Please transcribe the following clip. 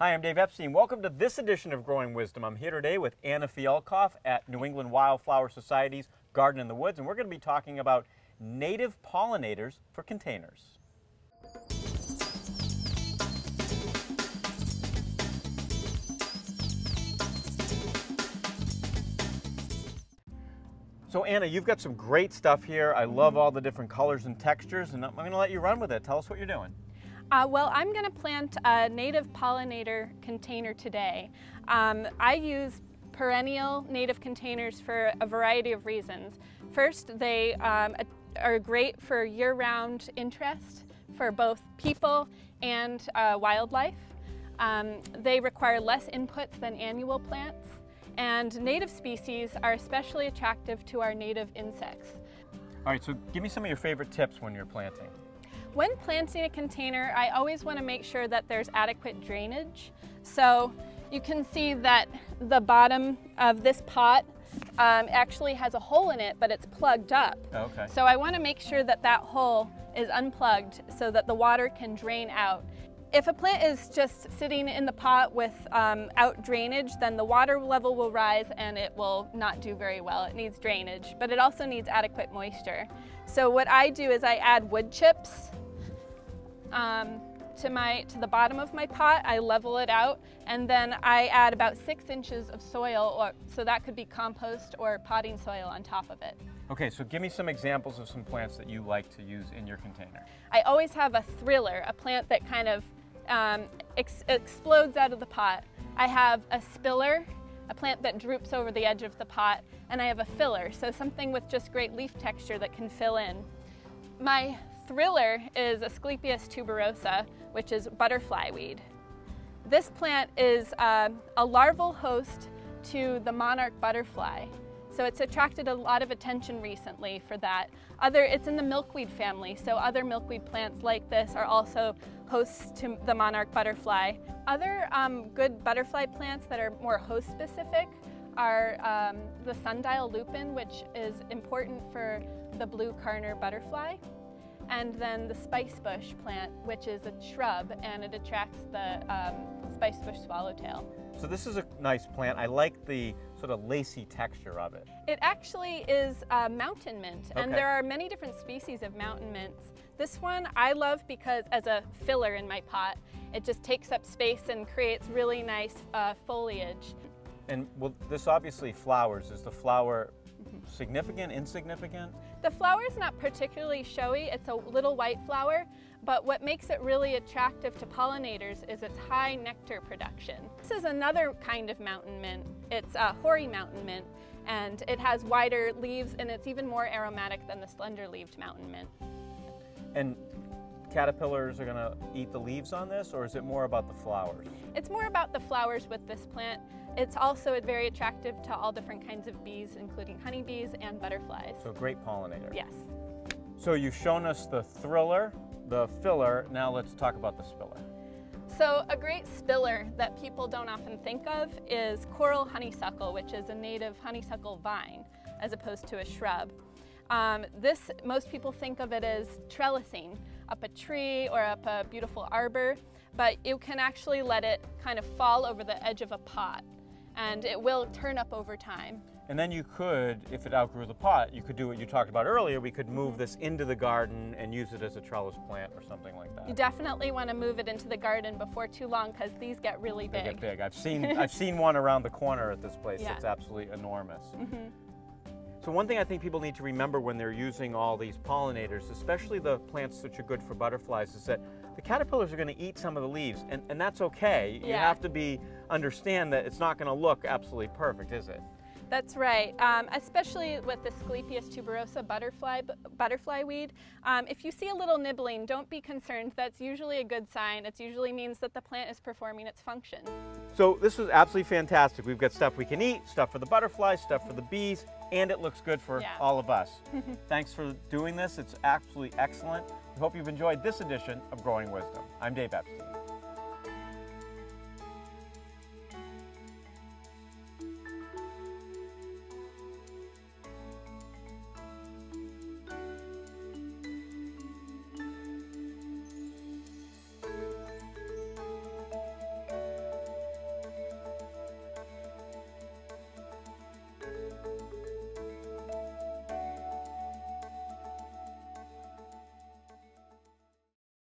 Hi, I'm Dave Epstein. Welcome to this edition of Growing Wisdom. I'm here today with Anna Fiolkoff at New England Wildflower Society's Garden in the Woods, and we're going to be talking about native pollinators for containers. So Anna, you've got some great stuff here. I love all the different colors and textures, and I'm going to let you run with it. Tell us what you're doing. Well, I'm going to plant a native pollinator container today. I use perennial native containers for a variety of reasons. First, they are great for year-round interest for both people and wildlife. They require less inputs than annual plants, and native species are especially attractive to our native insects. All right, so give me some of your favorite tips when you're planting. When planting a container, I always want to make sure that there's adequate drainage. So you can see that the bottom of this pot actually has a hole in it, but it's plugged up. Okay. So I want to make sure that that hole is unplugged so that the water can drain out. If a plant is just sitting in the pot without drainage, then the water level will rise and it will not do very well. It needs drainage, but it also needs adequate moisture. So what I do is I add wood chips to the bottom of my pot. I level it out, and then I add about 6 inches of soil, so that could be compost or potting soil on top of it. Okay, so give me some examples of some plants that you like to use in your container. I always have a thriller, a plant that kind of explodes out of the pot. I have a spiller, a plant that droops over the edge of the pot, and I have a filler, so something with just great leaf texture that can fill in. My thriller is Asclepias tuberosa, which is butterfly weed. This plant is a larval host to the monarch butterfly, so it's attracted a lot of attention recently for that. It's in the milkweed family, so other milkweed plants like this are also hosts to the monarch butterfly. Other good butterfly plants that are more host specific are the sundial lupine, which is important for the blue karner butterfly, and then the spicebush plant, which is a shrub, and it attracts the spicebush swallowtail. So this is a nice plant. I like the sort of lacy texture of it. It actually is mountain mint, and there are many different species of mountain mints. This one I love because as a filler in my pot, it just takes up space and creates really nice foliage. And well, this obviously flowers. Is the flower significant, insignificant? The flower is not particularly showy. It's a little white flower, but what makes it really attractive to pollinators is its high nectar production. This is another kind of mountain mint. It's a hoary mountain mint, and it has wider leaves, and it's even more aromatic than the slender-leaved mountain mint. And caterpillars are going to eat the leaves on this, or is it more about the flowers? It's more about the flowers with this plant. It's also very attractive to all different kinds of bees, including honeybees and butterflies. So a great pollinator. Yes. So you've shown us the thriller, the filler. Now let's talk about the spiller. So a great spiller that people don't often think of is coral honeysuckle, which is a native honeysuckle vine as opposed to a shrub. Most people think of it as trellising up a tree or up a beautiful arbor, but you can actually let it kind of fall over the edge of a pot, and it will turn up over time. And then you could, if it outgrew the pot, you could do what you talked about earlier. We could move this into the garden and use it as a trellis plant or something like that. You definitely want to move it into the garden before too long, because these get really big. They get big. I've seen one around the corner at this place. Yeah. It's absolutely enormous. Mm-hmm. So one thing I think people need to remember when they're using all these pollinators, especially the plants which are good for butterflies, is that the caterpillars are going to eat some of the leaves, and that's okay. Yeah. You have to understand that it's not going to look absolutely perfect, is it? That's right, especially with the Asclepias tuberosa butterfly weed. If you see a little nibbling, don't be concerned. That's usually a good sign. It usually means that the plant is performing its function. So this was absolutely fantastic. We've got stuff we can eat, stuff for the butterflies, stuff for the bees, and it looks good for all of us. Thanks for doing this. It's absolutely excellent. We hope you've enjoyed this edition of Growing Wisdom. I'm Dave Epstein.